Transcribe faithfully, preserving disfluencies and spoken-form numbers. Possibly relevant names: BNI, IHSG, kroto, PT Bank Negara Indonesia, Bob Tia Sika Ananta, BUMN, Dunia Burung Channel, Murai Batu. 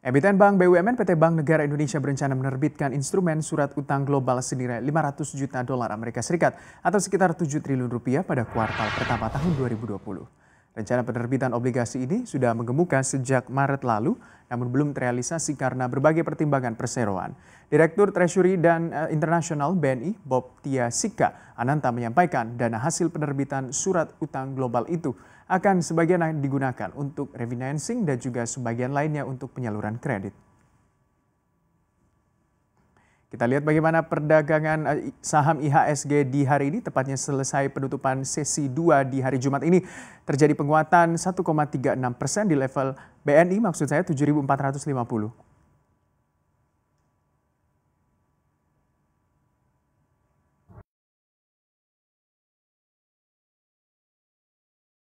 Emiten Bank B U M N P T Bank Negara Indonesia berencana menerbitkan instrumen surat utang global senilai lima ratus juta dolar Amerika Serikat atau sekitar tujuh triliun rupiah pada kuartal pertama tahun dua ribu dua puluh. Rencana penerbitan obligasi ini sudah menggemuka sejak Maret lalu, namun belum terrealisasi karena berbagai pertimbangan perseroan. Direktur Treasury dan uh, Internasional B N I Bob Tia Sika Ananta menyampaikan dana hasil penerbitan surat utang global itu akan sebagian digunakan untuk refinancing dan juga sebagian lainnya untuk penyaluran kredit. Kita lihat bagaimana perdagangan saham I H S G di hari ini, tepatnya selesai penutupan sesi dua di hari Jumat ini. Terjadi penguatan satu koma tiga enam persen di level B N I, maksud saya tujuh ribu empat ratus lima puluh.